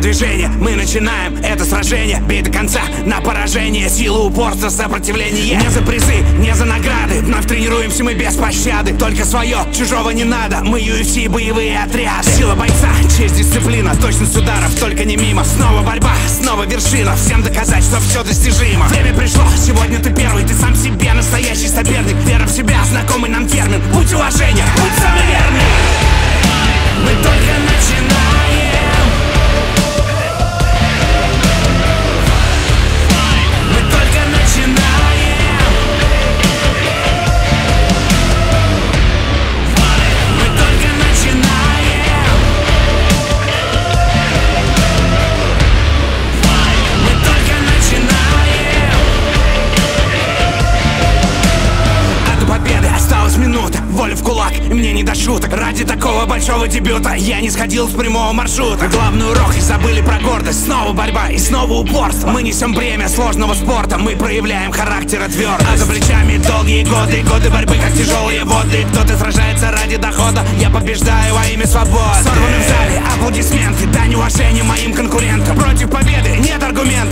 Движение, мы начинаем это сражение. Бей до конца, на поражение. Сила, упорство, сопротивление. Не за призы, не за награды. Вновь тренируемся мы без пощады. Только свое, чужого не надо. Мы UFC, боевые отряды. Сила бойца, честь, дисциплина. Точность ударов, только не мимо. Снова борьба, снова вершина. Всем доказать, что все достижимо. Время пришло, сегодня ты первый. Ты сам себе настоящий соперник. Вера в себя, знакомый нам термин. Путь уважения, будь самый верный. Мы только начинаем. Воля в кулак, и мне не до шуток. Ради такого большого дебюта я не сходил с прямого маршрута. Главный урок, и забыли про гордость. Снова борьба и снова упорство. Мы несем бремя сложного спорта. Мы проявляем характер и твердость. А за плечами долгие годы, годы борьбы, как тяжелые воды. Кто-то сражается ради дохода, я побеждаю во имя свободы. Сорваны в зале аплодисменты, дань уважения моим конкурентам. Против победы нет аргументов.